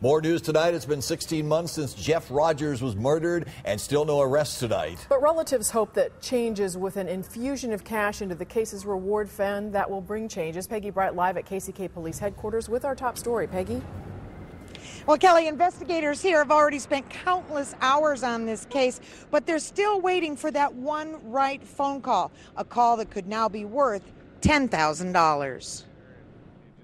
More news tonight. It's been 16 months since Jeff Rogers was murdered and still no arrests tonight. But relatives hope that changes with an infusion of cash into the case's reward fund that will bring changes. Peggy Breit live at KCK Police Headquarters with our top story. Peggy? Well, Kelly, investigators here have already spent countless hours on this case, but they're still waiting for that one right phone call, a call that could now be worth $10,000.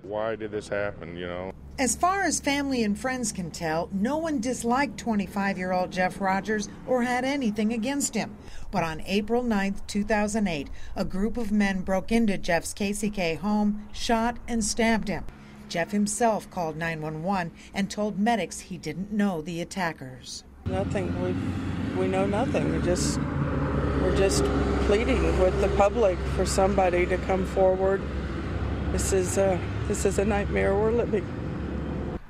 Why did this happen, you know? As far as family and friends can tell, no one disliked 25-year-old Jeff Rogers or had anything against him. But on April 9, 2008, a group of men broke into Jeff's KCK home, shot and stabbed him. Jeff himself called 911 and told medics he didn't know the attackers. Nothing. We know nothing. We're just pleading with the public for somebody to come forward. This is a nightmare we're living.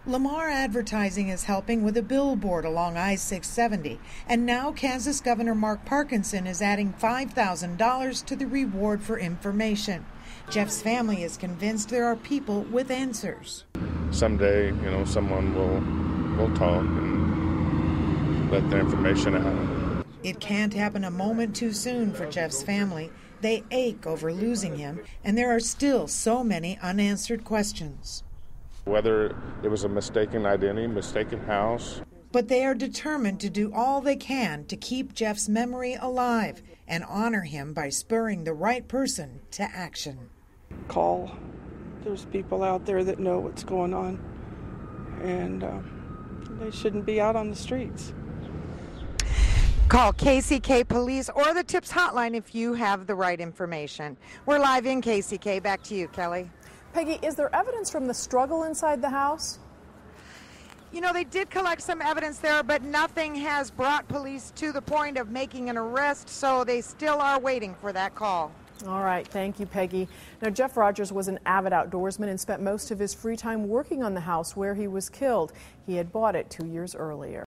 Lamar Advertising is helping with a billboard along I-670, and now Kansas Governor Mark Parkinson is adding $5,000 to the reward for information. Jeff's family is convinced there are people with answers. Someday, you know, someone will talk and let their information out. It can't happen a moment too soon for Jeff's family. They ache over losing him, and there are still so many unanswered questions. Whether it was a mistaken identity, mistaken house. But they are determined to do all they can to keep Jeff's memory alive and honor him by spurring the right person to action. Call. There's people out there that know what's going on, and they shouldn't be out on the streets. Call KCK Police or the TIPS hotline if you have the right information. We're live in KCK. Back to you, Kelly. Peggy, is there evidence from the struggle inside the house? You know, they did collect some evidence there, but nothing has brought police to the point of making an arrest, so they still are waiting for that call. All right, thank you, Peggy. Now, Jeff Rogers was an avid outdoorsman and spent most of his free time working on the house where he was killed. He had bought it 2 years earlier.